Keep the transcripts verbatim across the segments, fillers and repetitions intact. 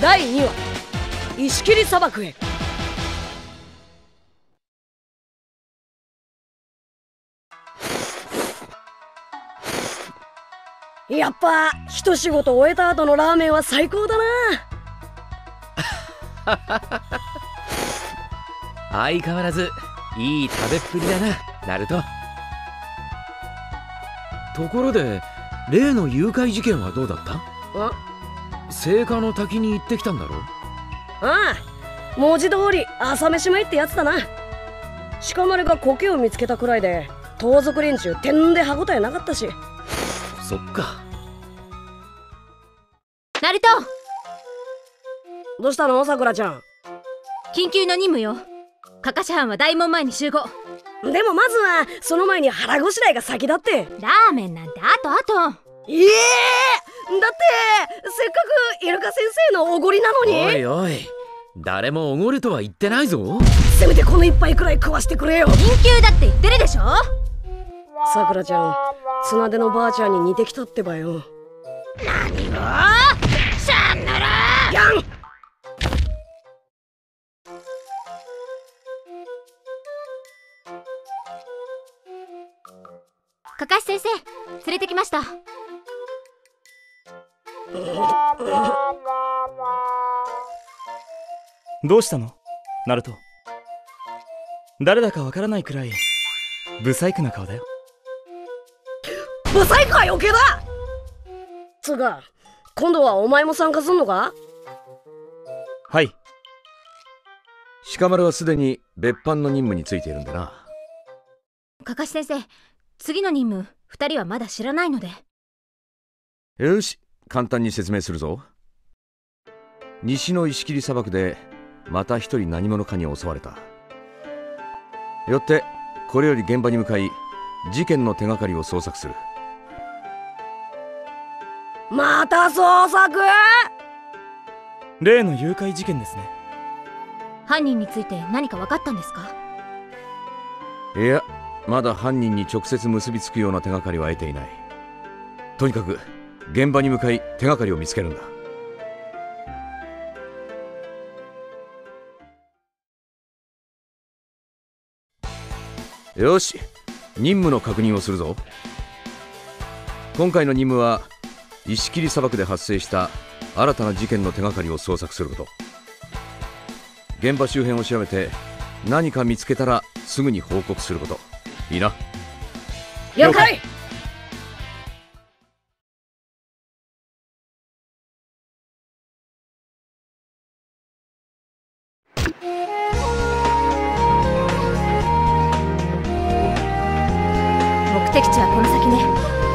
だいにわ石切砂漠へ。やっぱ一仕事終えた後のラーメンは最高だな。相変わらずいい食べっぷりだな、ナルト。ところで例の誘拐事件はどうだった？あ、聖火の滝に行ってきたんだろう。ああ、文字通り朝飯前ってやつだな。鹿丸が苔を見つけたくらいで盗賊連中てんで歯応えなかったし。そっか。ナルト、どうしたの？さくらちゃん。緊急の任務よ。カカシ班は大門前に集合。でもまずはその前に腹ごしらえが先だって。ラーメンなんてあとあと。ええー、だってせっかくイルカ先生のおごりなのに。おいおい、誰もおごるとは言ってないぞ。せめてこの一杯くらい食わしてくれよ。緊急だって言ってるでしょ。さくらちゃん、綱手のばあちゃんに似てきたってばよ。何を？チャンネルやん。かかし先生、連れてきました。どうしたの、ナルト？誰だかわからないくらいブサイクな顔だよ。ブサイクは余計だ。つうか、今度はお前も参加すんのか？はい、鹿丸はすでに別班の任務についているんだな。かかし先生、次の任務ふたりはまだ知らないので。よし、簡単に説明するぞ。西の石切砂漠でまた一人何者かに襲われた。よってこれより現場に向かい、事件の手がかりを捜索する。また捜索？例の誘拐事件ですね。犯人について何か分かったんですか？いや、まだ犯人に直接結びつくような手がかりは得ていない。とにかく現場に向かい、手がかりを見つけるんだ。よし、任務の確認をするぞ。今回の任務は石切砂漠で発生した新たな事件の手がかりを捜索すること。現場周辺を調べて、何か見つけたらすぐに報告すること。いいな？了解。目的地はこの先ね。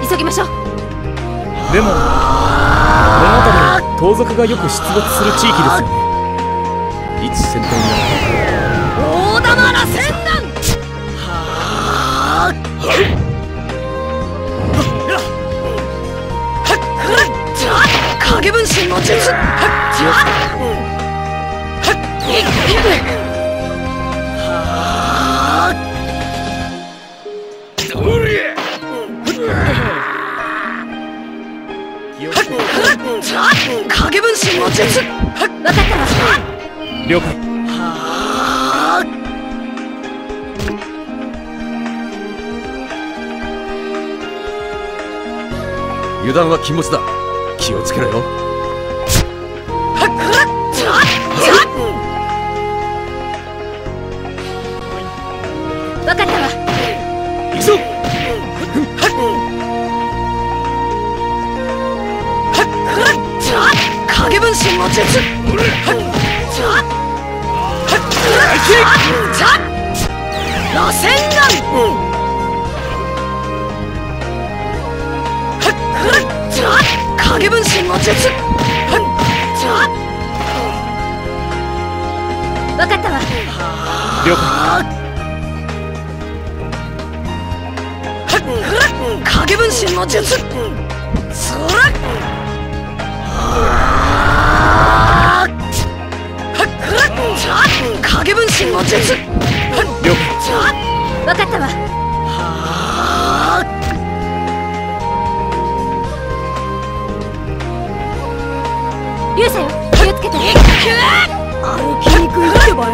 急ぎましょう。でもこの辺りは盗賊がよく出没する地域ですよね。いつ戦闘になるか。大玉らせんな。影分身の術。影分身の術。分かったわ。了解。油断は禁物だ。気をつけろよ。分かったわ。行くぞ。影分身の術。螺旋丸。影分身の術。分かったわ。了解。影分身の術。それ。影分身の術。了解。分かったわ。了勇者よ、気をつけて。歩きにくいってばよ。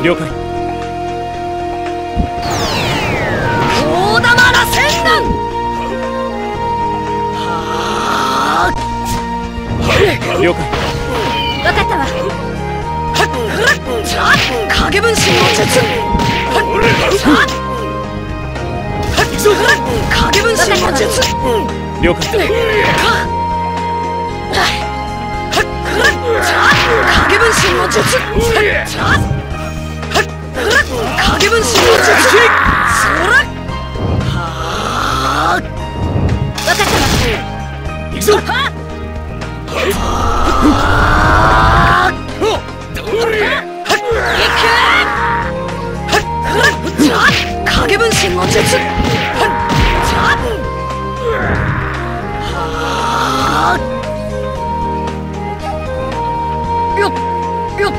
了解。大玉らせんなん。はあ。了解。わかったわ。影分身の術。影分身の術。了解。影分身の術。影分身の術。はあ。分かった。行くぞ。はあ。影分身の術。はあ。よっよっ。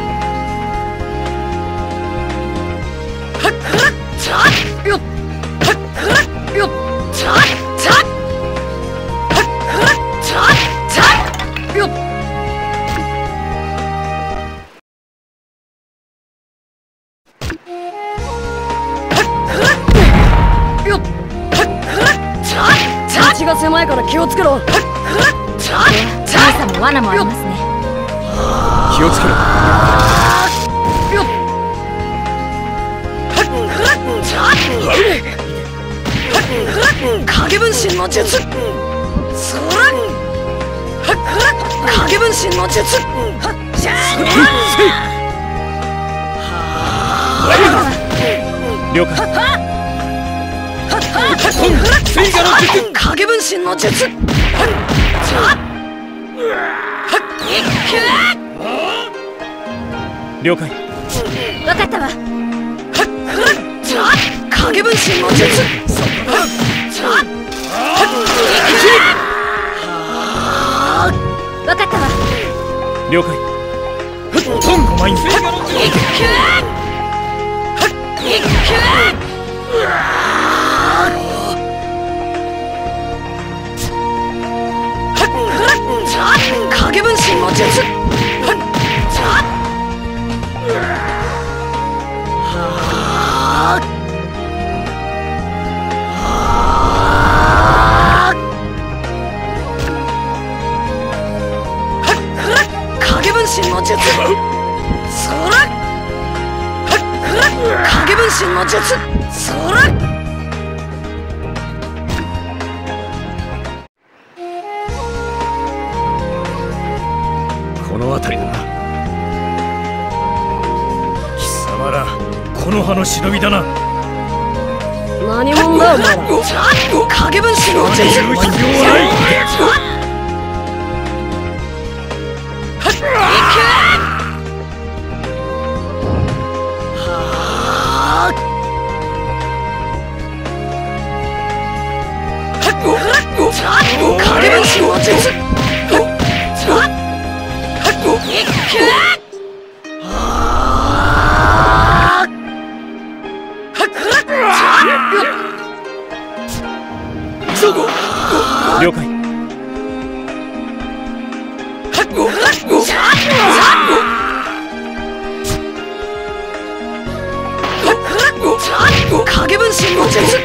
前から気をつけろ。皆さんも罠もありますね。気をつけろ。影分身の術。そら。影分身の術。了解。影分身の術。了解。わかったわ。影分身の術。わかったわ。了解。影分身の術。影分身の術。そら。影分身の術。そら。この忍びだな。何者だお前ら。影分身の術。影分身の術。了解。影分身の術。影分身の術。螺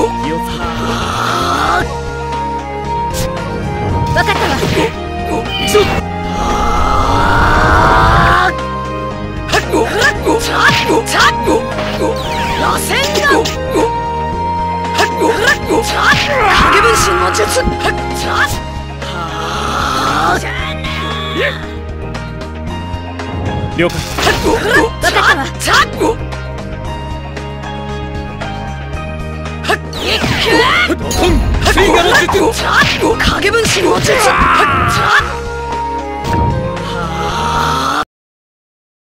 旋丸。わかったわ。了解。影分身の術。